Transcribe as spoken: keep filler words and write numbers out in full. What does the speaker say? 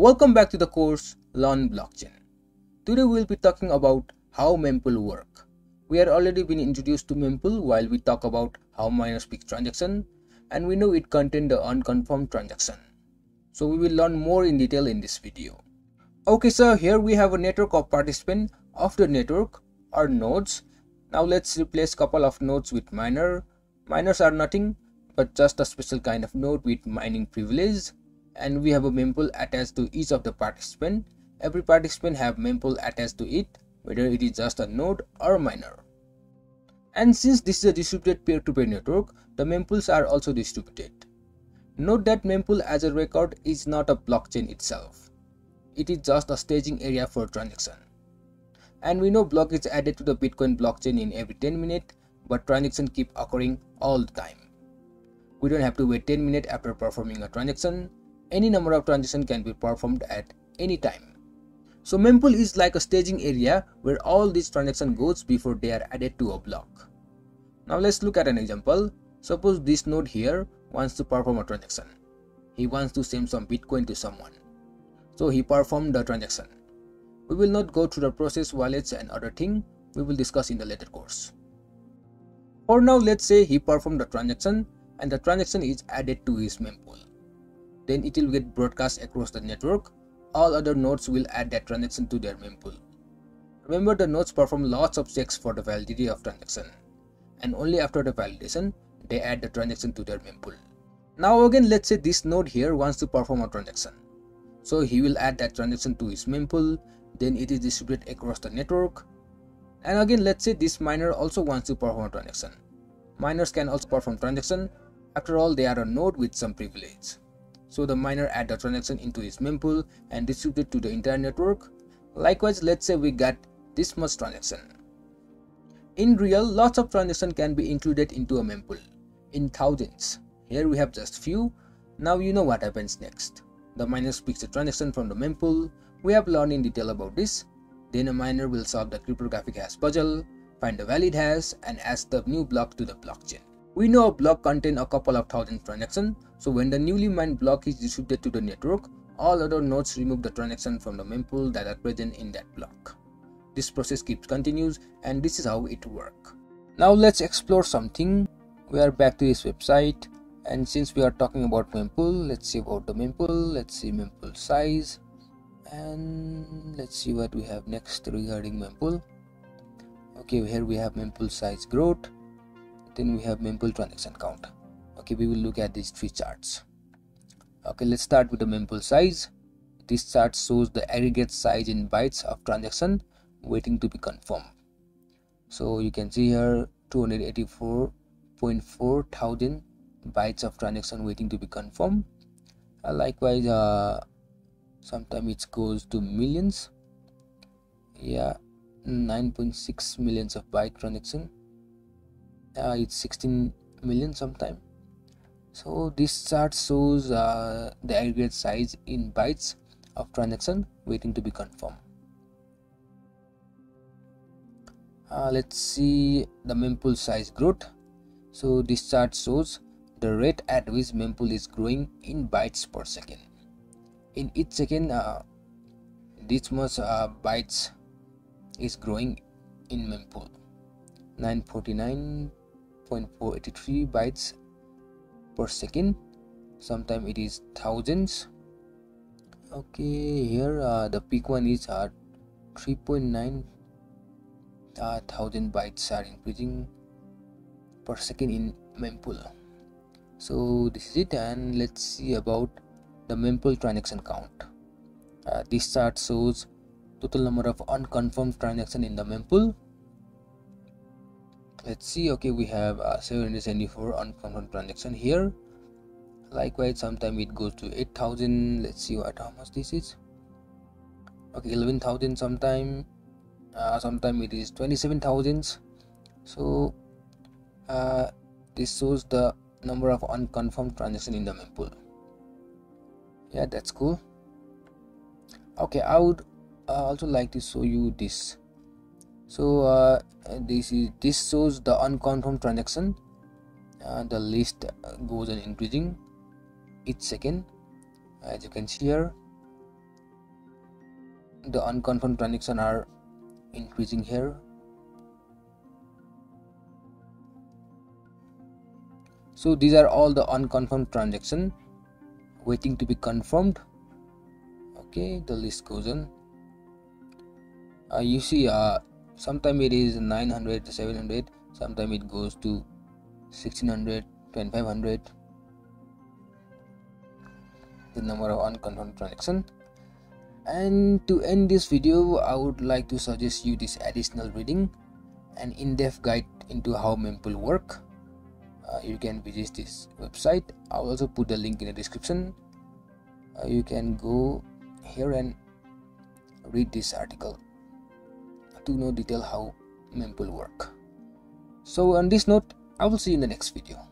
Welcome back to the course Learn Blockchain. Today we will be talking about how mempool work. We are already been introduced to mempool while we talk about how miners pick transaction, and we know it contains the unconfirmed transaction. So we will learn more in detail in this video. Okay, so here we have a network of participants of the network or nodes. Now let's replace couple of nodes with miner. Miners are nothing but just a special kind of node with mining privilege. And we have a mempool attached to each of the participant. Every participant have mempool attached to it, whether it is just a node or miner. And since this is a distributed peer-to-peer network, the mempools are also distributed. Note that mempool as a record is not a blockchain itself. It is just a staging area for transaction. And we know block is added to the Bitcoin blockchain in every ten minutes, but transactions keep occurring all the time. We don't have to wait ten minutes after performing a transaction. Any number of transactions can be performed at any time. So mempool is like a staging area where all these transactions goes before they are added to a block. Now let's look at an example. Suppose this node here wants to perform a transaction. He wants to send some Bitcoin to someone. So he performed the transaction. We will not go through the process, wallets and other thing we will discuss in the later course. For now, let's say he performed the transaction and the transaction is added to his mempool. Then it will get broadcast across the network. All other nodes will add that transaction to their mempool. Remember, the nodes perform lots of checks for the validity of transaction, and only after the validation they add the transaction to their mempool. Now again, let's say this node here wants to perform a transaction. So he will add that transaction to his mempool, then it is distributed across the network. And again, let's say this miner also wants to perform a transaction. Miners can also perform transaction. After all, they are a node with some privilege. So the miner add the transaction into his mempool and distribute it to the entire network. Likewise, let's say we got this much transaction. In real, lots of transactions can be included into a mempool, in thousands. Here we have just few. Now you know what happens next. The miner picks a transaction from the mempool. We have learned in detail about this. Then a miner will solve the cryptographic hash puzzle, find the valid hash, and add the new block to the blockchain. We know a block contains a couple of thousand transactions, so when the newly mined block is distributed to the network, all other nodes remove the transaction from the mempool that are present in that block. This process keeps continues, and this is how it works. Now let's explore something. We are back to this website, and since we are talking about mempool, let's see about the mempool. Let's see mempool size, and let's see what we have next regarding mempool. Okay, here we have mempool size growth. Then we have mempool transaction count. Okay, we will look at these three charts. Okay, let's start with the mempool size. This chart shows the aggregate size in bytes of transaction waiting to be confirmed. So you can see here two hundred eighty-four point four thousand bytes of transaction waiting to be confirmed. Uh, likewise, uh, sometimes it goes to millions. Yeah, nine point six millions of byte transaction. Uh, it's sixteen million sometime. So this chart shows uh, the aggregate size in bytes of transaction waiting to be confirmed. Uh, let's see the mempool size growth. So this chart shows the rate at which mempool is growing in bytes per second. In each second, uh, this much uh, bytes is growing in mempool. nine forty-nine point four eight three bytes per second. Sometimes it is thousands. Okay, here uh, the peak one is uh, three point nine uh, thousand bytes are increasing per second in mempool. So this is it, and let's see about the mempool transaction count. Uh, this chart shows total number of unconfirmed transactions in the mempool. Let's see. Okay, we have uh, seven hundred seventy-four unconfirmed transaction here. Likewise, sometimes it goes to eight thousand. Let's see what how much this is. Okay, eleven thousand sometime. Uh, sometime it is twenty-seven thousand. So uh, this shows the number of unconfirmed transaction in the mempool. Yeah, that's cool. Okay, I would uh, also like to show you this. So uh, this is this shows the unconfirmed transaction. Uh, the list goes on increasing each second, as you can see here. the unconfirmed transactions are increasing here. So these are all the unconfirmed transactions waiting to be confirmed. Okay, the list goes on. Uh, you see, uh, sometimes it is nine hundred, seven hundred, sometimes it goes to sixteen hundred, twenty-five hundred. The number of unconfirmed transactions. And to end this video, I would like to suggest you this additional reading, an in-depth guide into how Mempool work. Uh, you can visit this website. I'll also put the link in the description. Uh, you can go here and read this article to know detail how Mempool work. So on this note, I will see you in the next video.